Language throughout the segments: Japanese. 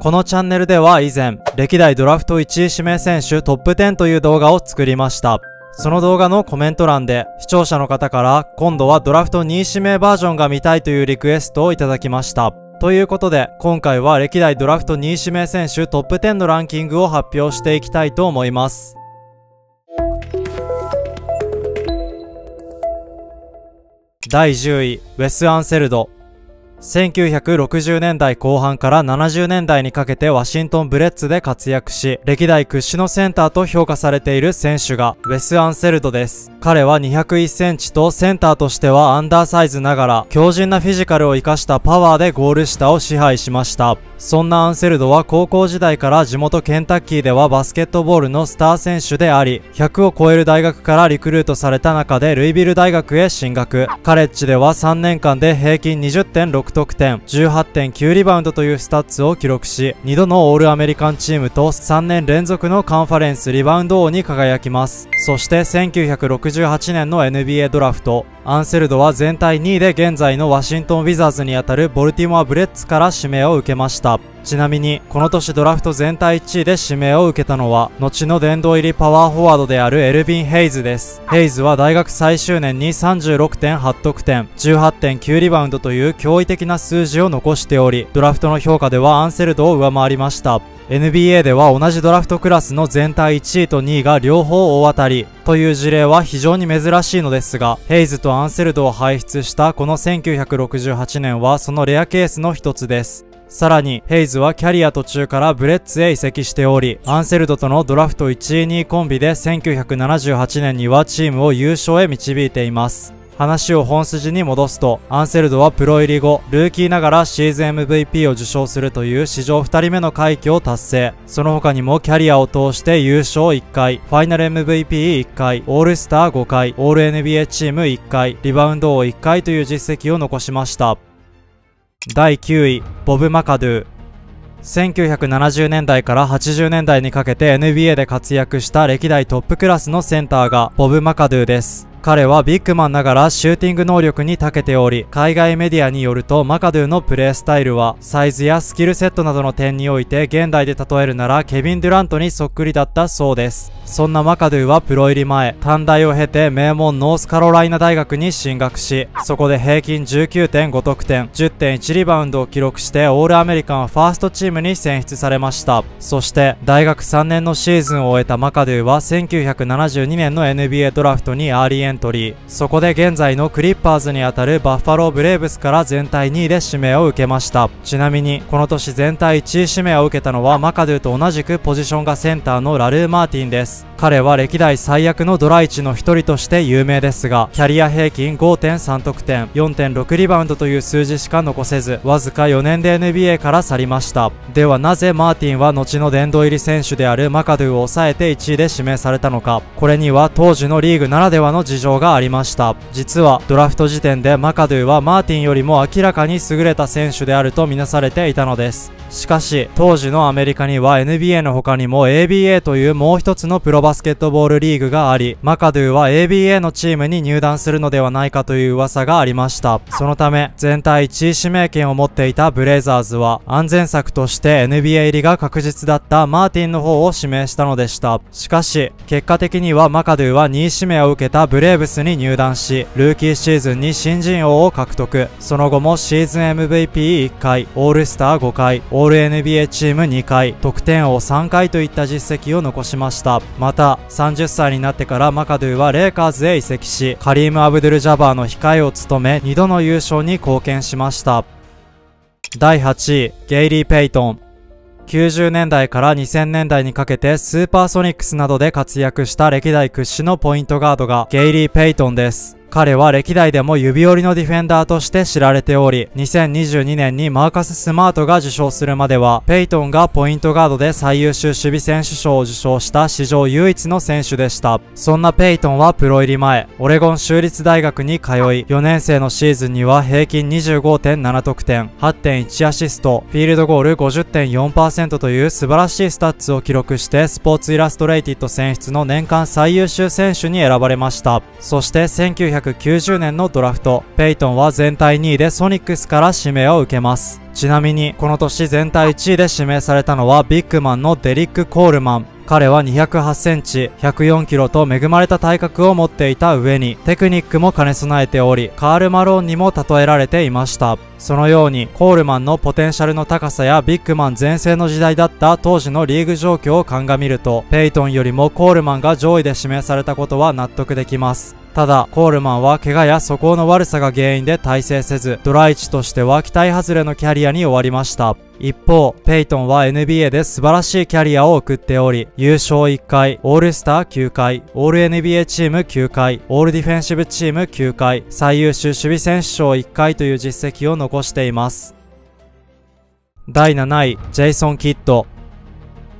このチャンネルでは以前、歴代ドラフト1位指名選手トップ10という動画を作りました。その動画のコメント欄で視聴者の方から今度はドラフト2位指名バージョンが見たいというリクエストをいただきました。ということで、今回は歴代ドラフト2位指名選手トップ10のランキングを発表していきたいと思います。第10位、ウェス・アンセルド。1960年代後半から70年代にかけてワシントン・ブレッツで活躍し、歴代屈指のセンターと評価されている選手がウェス・アンセルドです。彼は201センチとセンターとしてはアンダーサイズながら、強靭なフィジカルを生かしたパワーでゴール下を支配しました。そんなアンセルドは高校時代から地元ケンタッキーではバスケットボールのスター選手であり、100を超える大学からリクルートされた中でルイビル大学へ進学。カレッジでは3年間で平均 20.6得点 18.9 リバウンドというスタッツを記録し、2度のオールアメリカンチームと3年連続のカンファレンスリバウンド王に輝きます。そして1968年の NBA ドラフト、アンセルドは全体2位で現在のワシントン・ウィザーズにあたるボルティモア・ブレッツから指名を受けました。ちなみにこの年ドラフト全体1位で指名を受けたのは後の殿堂入りパワーフォワードであるエルヴィン・ヘイズです。ヘイズは大学最終年に 36.8 得点 18.9 リバウンドという驚異的な数字を残しており、ドラフトの評価ではアンセルドを上回りました。NBA では同じドラフトクラスの全体1位と2位が両方大当たりという事例は非常に珍しいのですが、ヘイズとアンセルドを輩出したこの1968年はそのレアケースの一つです。さらにヘイズはキャリア途中からブレッツへ移籍しており、アンセルドとのドラフト1位2位コンビで1978年にはチームを優勝へ導いています。話を本筋に戻すと、アンセルドはプロ入り後、ルーキーながらシーズン MVP を受賞するという史上2人目の快挙を達成。その他にもキャリアを通して優勝1回、ファイナル MVP1 回、オールスター5回、オール NBA チーム1回、リバウンド王1回という実績を残しました。第9位、ボブ・マカドゥ。1970年代から80年代にかけて NBA で活躍した歴代トップクラスのセンターがボブ・マカドゥです。彼はビッグマンながらシューティング能力に長けており、海外メディアによるとマカドゥのプレースタイルはサイズやスキルセットなどの点において現代で例えるならケビン・デュラントにそっくりだったそうです。そんなマカドゥはプロ入り前、短大を経て名門ノースカロライナ大学に進学し、そこで平均 19.5 得点 10.1 リバウンドを記録してオールアメリカンファーストチームに選出されました。そして大学3年のシーズンを終えたマカドゥは1972年の NBA ドラフトにアーリーエンそこで現在のクリッパーズにあたるバッファローブレーブスから全体2位で指名を受けました。ちなみにこの年全体1位指名を受けたのはマカドゥと同じくポジションがセンターのラルー・マーティンです。彼は歴代最悪のドラ1の一人として有名ですが、キャリア平均 5.3 得点 4.6 リバウンドという数字しか残せず、わずか4年で NBA から去りました。ではなぜマーティンは後の殿堂入り選手であるマカドゥを抑えて1位で指名されたのか、これには当時のリーグならではの事情がありました。実はドラフト時点でマカドゥはマーティンよりも明らかに優れた選手であるとみなされていたのです。しかし当時のアメリカには NBA の他にも ABA というもう一つのプロバスケットボールリーグがあり、マカドゥは ABA のチームに入団するのではないかという噂がありました。そのため全体1位指名権を持っていたブレイザーズは安全策として NBA 入りが確実だったマーティンの方を指名したのでした。しかし結果的にはマカドゥは2位指名を受けたブレイザーズブレーブスに入団し、ルーキーシーズンに新人王を獲得。その後もシーズン MVP1 回、オールスター5回、オール NBA チーム2回、得点王3回といった実績を残しました。また、30歳になってからマカドゥはレイカーズへ移籍し、カリーム・アブドゥル・ジャバーの控えを務め、2度の優勝に貢献しました。第8位、ゲイリー・ペイトン。90年代から2000年代にかけてスーパーソニックスなどで活躍した歴代屈指のポイントガードがゲイリー・ペイトンです。彼は歴代でも指折りのディフェンダーとして知られており、2022年にマーカス・スマートが受賞するまでは、ペイトンがポイントガードで最優秀守備選手賞を受賞した史上唯一の選手でした。そんなペイトンはプロ入り前、オレゴン州立大学に通い、4年生のシーズンには平均 25.7 得点、8.1 アシスト、フィールドゴール 50.4% という素晴らしいスタッツを記録して、スポーツイラストレイティッド選出の年間最優秀選手に選ばれました。そして1900 1990年のドラフト、ペイトンは全体2位でソニックスから指名を受けます。ちなみに、この年全体1位で指名されたのはビッグマンのデリック・コールマン。彼は208センチ、104キロと恵まれた体格を持っていた上に、テクニックも兼ね備えており、カール・マローンにも例えられていました。そのように、コールマンのポテンシャルの高さやビッグマン全盛の時代だった当時のリーグ状況を鑑みると、ペイトンよりもコールマンが上位で指名されたことは納得できます。ただ、コールマンは怪我や素行の悪さが原因で大成せず、ドラ1としては期待外れのキャリアに終わりました。一方、ペイトンは NBA で素晴らしいキャリアを送っており、優勝1回、オールスター9回、オール NBA チーム9回、オールディフェンシブチーム9回、最優秀守備選手賞1回という実績を残しています。第7位、ジェイソン・キッド。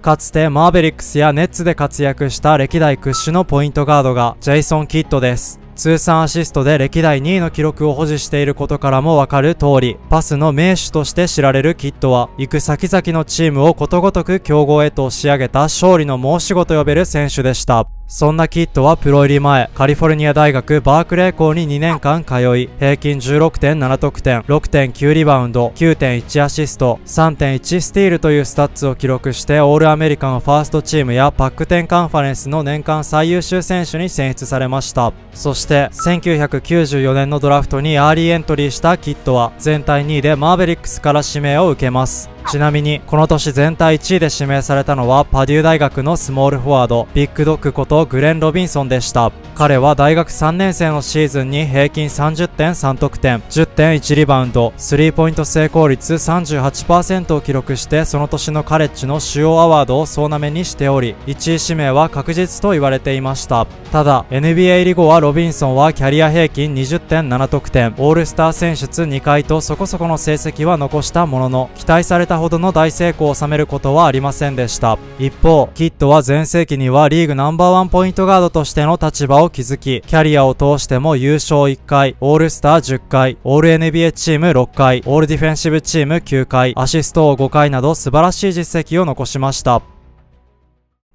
かつてマーベリックスやネッツで活躍した歴代屈指のポイントガードがジェイソン・キッドです。通算アシストで歴代2位の記録を保持していることからもわかる通り、パスの名手として知られるキッドは、行く先々のチームをことごとく強豪へと押し上げた勝利の申し子と呼べる選手でした。そんなキッドはプロ入り前、カリフォルニア大学バークレー校に2年間通い、平均 16.7 得点、6.9 リバウンド、9.1 アシスト、3.1 スティールというスタッツを記録してオールアメリカンファーストチームやパック10カンファレンスの年間最優秀選手に選出されました。そして、1994年のドラフトにアーリーエントリーしたキッドは全体2位でマーベリックスから指名を受けます。ちなみに、この年全体1位で指名されたのはパデュー大学のスモールフォワード、ビッグドッグことグレン・ロビンソンでした。彼は大学3年生のシーズンに平均 30.3 得点、10.1 リバウンド、スリーポイント成功率 38% を記録して、その年のカレッジの主要アワードを総なめにしており、1位指名は確実と言われていました。ただ、NBA 入り後はロビンソンはキャリア平均 20.7 得点、オールスター選出2回とそこそこの成績は残したものの、期待されたほどの大成功を収めることはありませんでした。一方、キッドは全盛期にはリーグナンバーワンポイントガードとしての立場を築き、キャリアを通しても優勝1回、オールスター10回、オール NBA チーム6回、オールディフェンシブチーム9回、アシストを5回など素晴らしい実績を残しました。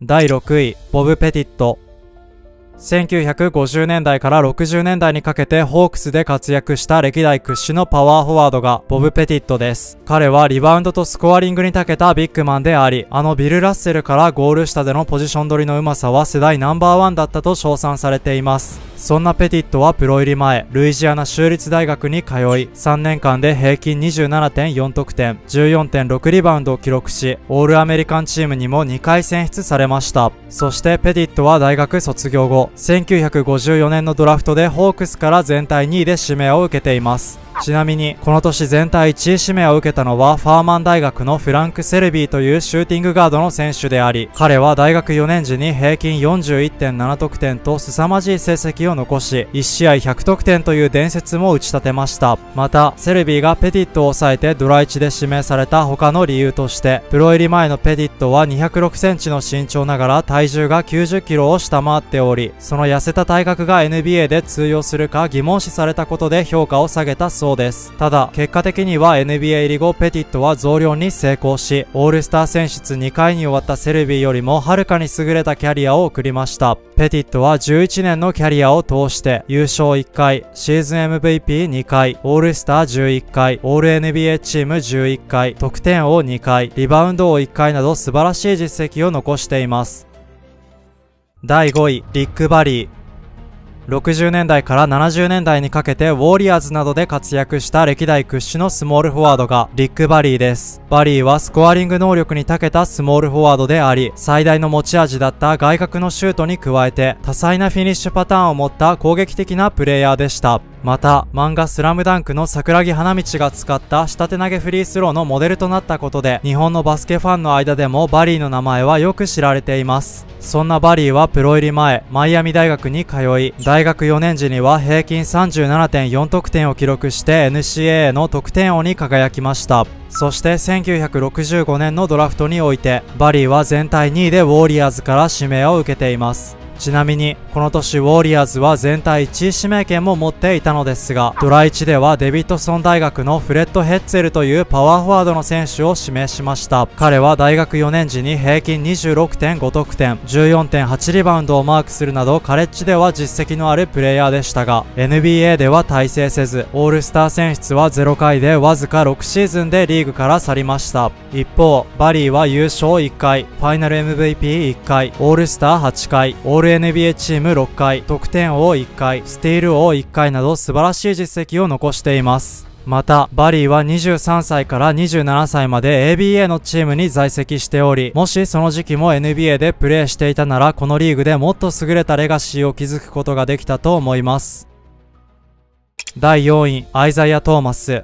第6位、ボブ・ペティット。1950年代から60年代にかけてホークスで活躍した歴代屈指のパワーフォワードがボブ・ペティットです。彼はリバウンドとスコアリングに長けたビッグマンであり、ビル・ラッセルからゴール下でのポジション取りのうまさは世代ナンバーワンだったと称賛されています。そんなペティットはプロ入り前、ルイジアナ州立大学に通い、3年間で平均 27.4 得点、14.6 リバウンドを記録し、オールアメリカンチームにも2回選出されました。そしてペティットは大学卒業後、1954年のドラフトでホークスから全体2位で指名を受けています。ちなみに、この年全体1位指名を受けたのは、ファーマン大学のフランク・セルビーというシューティングガードの選手であり、彼は大学4年時に平均 41.7 得点と凄まじい成績を残し、1試合100得点という伝説も打ち立てました。また、セルビーがペティットを抑えてドラ1で指名された他の理由として、プロ入り前のペティットは206センチの身長ながら体重が90キロを下回っており、その痩せた体格が NBA で通用するか疑問視されたことで評価を下げたそうです。ただ、結果的には NBA 入り後ペティットは増量に成功し、オールスター選出2回に終わったセルビーよりもはるかに優れたキャリアを送りました。ペティットは11年のキャリアを通して、優勝1回、シーズン MVP2 回、オールスター11回、オール NBA チーム11回、得点王2回、リバウンド王1回など素晴らしい実績を残しています。第5位、リック・バリー。60年代から70年代にかけてウォーリアーズなどで活躍した歴代屈指のスモールフォワードがリック・バリーです。バリーはスコアリング能力に長けたスモールフォワードであり、最大の持ち味だった外角のシュートに加えて多彩なフィニッシュパターンを持った攻撃的なプレイヤーでした。また、漫画スラムダンクの桜木花道が使った下手投げフリースローのモデルとなったことで、日本のバスケファンの間でもバリーの名前はよく知られています。そんなバリーはプロ入り前、マイアミ大学に通い、大学4年時には平均 37.4 得点を記録して NCAA の得点王に輝きました。そして1965年のドラフトにおいて、バリーは全体2位でウォーリアーズから指名を受けています。ちなみにこの年ウォリアーズは全体1位指名権も持っていたのですが、ドラ1ではデビッドソン大学のフレッド・ヘッツェルというパワーフォワードの選手を指名しました。彼は大学4年時に平均 26.5 得点 14.8 リバウンドをマークするなどカレッジでは実績のあるプレイヤーでしたが、 NBA では大成せずオールスター選出は0回でわずか6シーズンでリーグから去りました。一方バリーは優勝1回ファイナル MVP1 回オールスター8回オール NBA チーム6回得点王1回スティール王1回など素晴らしい実績を残しています。またバリーは23歳から27歳まで ABA のチームに在籍しており、もしその時期も NBA でプレーしていたならこのリーグでもっと優れたレガシーを築くことができたと思います。第4位アイザイア・トーマス。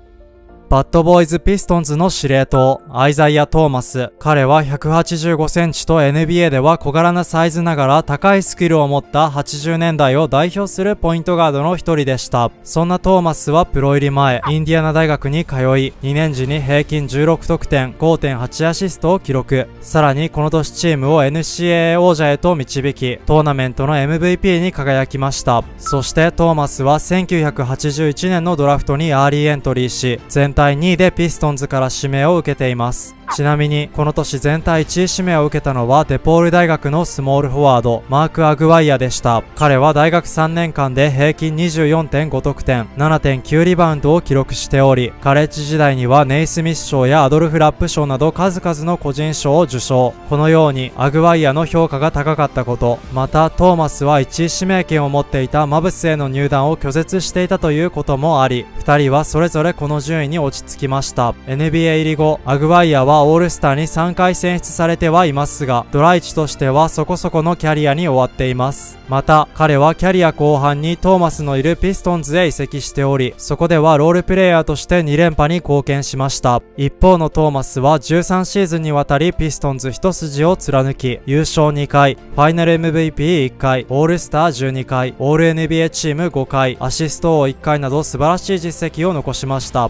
バッドボーイズピストンズの司令塔、アイザイア・トーマス。彼は185センチと NBA では小柄なサイズながら高いスキルを持った80年代を代表するポイントガードの一人でした。そんなトーマスはプロ入り前、インディアナ大学に通い、2年時に平均16得点、5.8 アシストを記録。さらにこの年チームを NCAA 王者へと導き、トーナメントの MVP に輝きました。そしてトーマスは1981年のドラフトにアーリーエントリーし、全体2位でピストンズから指名を受けています。ちなみにこの年全体1位指名を受けたのはデポール大学のスモールフォワードマーク・アグワイアでした。彼は大学3年間で平均 24.5 得点 7.9 リバウンドを記録しており、カレッジ時代にはネイスミス賞やアドルフ・ラップ賞など数々の個人賞を受賞。このようにアグワイアの評価が高かったこと、またトーマスは1位指名権を持っていたマブスへの入団を拒絶していたということもあり、2人はそれぞれこの順位に落ち着きました。 NBA 入り後アグワイアはオールスターに3回選出されてはいますが、ドラ1としてはそこそこのキャリアに終わっています。また彼はキャリア後半にトーマスのいるピストンズへ移籍しており、そこではロールプレイヤーとして2連覇に貢献しました。一方のトーマスは13シーズンにわたりピストンズ一筋を貫き、優勝2回ファイナル MVP1 回オールスター12回オール NBA チーム5回アシスト王1回など素晴らしい実績を残しました。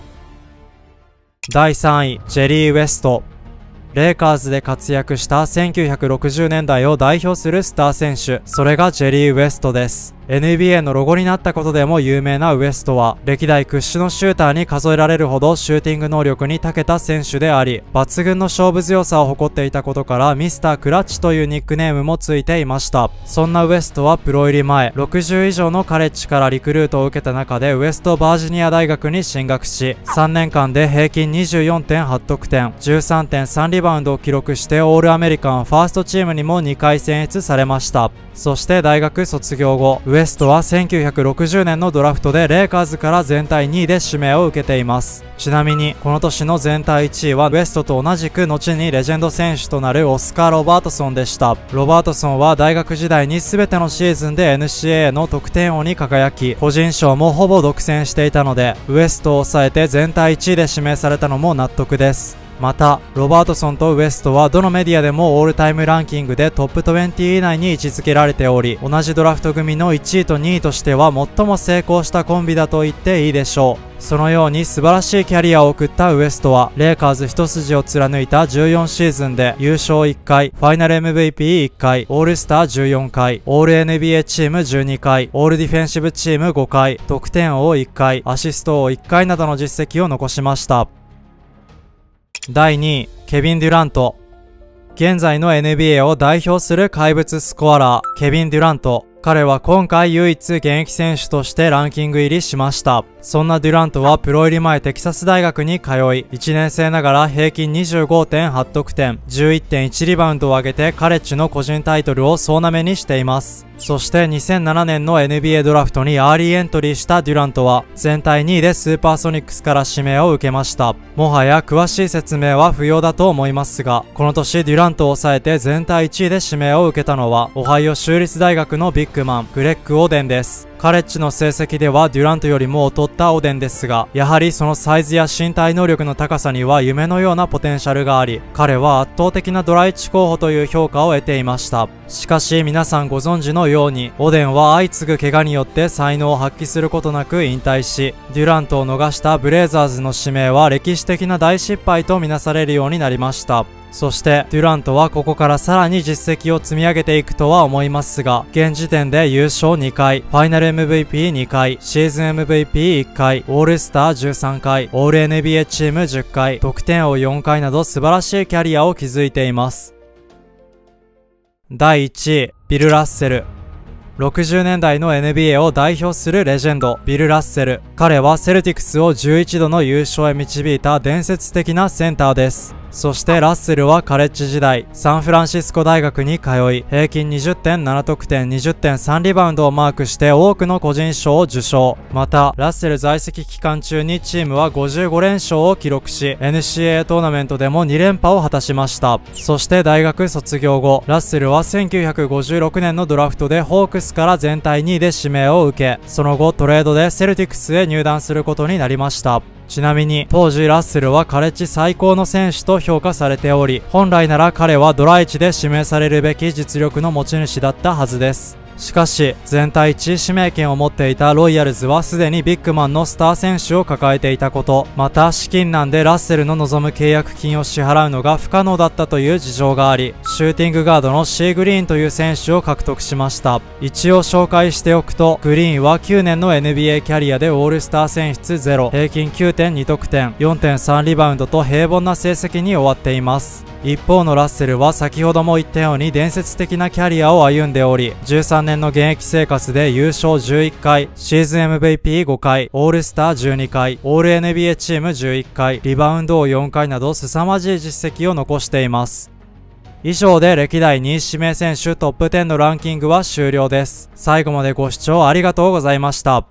第3位ジェリー・ウェスト。レイカーズで活躍した1960年代を代表するスター選手、それがジェリー・ウェストです。 NBA のロゴになったことでも有名なウエストは歴代屈指のシューターに数えられるほどシューティング能力に長けた選手であり、抜群の勝負強さを誇っていたことからミスタークラッチというニックネームもついていました。そんなウエストはプロ入り前60以上のカレッジからリクルートを受けた中でウエストバージニア大学に進学し、3年間で平均 24.8 得点 13.3 リバウンドを記録してオールアメリカンファーストチームにも2回選出されました。そして大学卒業後ウエストは1960年のドラフトでレイカーズから全体2位で指名を受けています。ちなみにこの年の全体1位はウエストと同じく後にレジェンド選手となるオスカー・ロバートソンでした。ロバートソンは大学時代に全てのシーズンで NCAA の得点王に輝き、個人賞もほぼ独占していたのでウエストを抑えて全体1位で指名されたのも納得です。またロバートソンとウエストはどのメディアでもオールタイムランキングでトップ20以内に位置づけられており、同じドラフト組の1位と2位としては最も成功したコンビだと言っていいでしょう。そのように素晴らしいキャリアを送ったウエストはレイカーズ一筋を貫いた14シーズンで優勝1回ファイナル MVP1 回オールスター14回オール NBA チーム12回オールディフェンシブチーム5回得点王1回アシスト王1回などの実績を残しました。第2位ケビン・デュラント。現在の NBA を代表する怪物スコアラーケビン・デュラント。彼は今回唯一現役選手としてランキング入りしました。そんなデュラントはプロ入り前テキサス大学に通い、1年生ながら平均 25.8 得点、11.1 リバウンドを上げてカレッジの個人タイトルを総なめにしています。そして2007年の NBA ドラフトにアーリーエントリーしたデュラントは全体2位でスーパーソニックスから指名を受けました。もはや詳しい説明は不要だと思いますが、この年デュラントを抑えて全体1位で指名を受けたのはオハイオ州立大学のビッググレッグ・オデンです。カレッジの成績ではデュラントよりも劣ったオデンですが、やはりそのサイズや身体能力の高さには夢のようなポテンシャルがあり、彼は圧倒的なドラ1候補という評価を得ていました。しかし皆さんご存知のようにオデンは相次ぐ怪我によって才能を発揮することなく引退し、デュラントを逃したブレイザーズの指名は歴史的な大失敗とみなされるようになりました。そしてデュラントはここからさらに実績を積み上げていくとは思いますが、現時点で優勝2回、ファイナル MVP2 回、シーズン MVP1 回、オールスター13回、オール NBA チーム10回、得点王4回など素晴らしいキャリアを築いています。第1位、ビル・ラッセル。60年代の NBA を代表するレジェンド、ビル・ラッセル。彼はセルティクスを11度の優勝へ導いた伝説的なセンターです。そしてラッセルはカレッジ時代、サンフランシスコ大学に通い、平均 20.7 得点 20.3 リバウンドをマークして多くの個人賞を受賞。また、ラッセル在籍期間中にチームは55連勝を記録し、NCAA トーナメントでも2連覇を果たしました。そして大学卒業後、ラッセルは1956年のドラフトでホークスから全体2位で指名を受け、その後トレードでセルティクスへ入団することになりました。ちなみに当時ラッセルはカレッジ最高の選手と評価されており、本来なら彼はドラ1で指名されるべき実力の持ち主だったはずです。しかし全体1位指名権を持っていたロイヤルズはすでにビッグマンのスター選手を抱えていたこと、また資金難でラッセルの望む契約金を支払うのが不可能だったという事情があり、シューティングガードのシー・グリーンという選手を獲得しました。一応紹介しておくと、グリーンは9年の NBA キャリアでオールスター選出0、平均 9.2 得点 4.3 リバウンドと平凡な成績に終わっています。一方のラッセルは先ほども言ったように伝説的なキャリアを歩んでおり、13年の現役生活で優勝11回、シーズン MVP5 回、オールスター12回、オール NBA チーム11回、リバウンドを4回など凄まじい実績を残しています。以上で歴代2位指名選手トップ10のランキングは終了です。最後までご視聴ありがとうございました。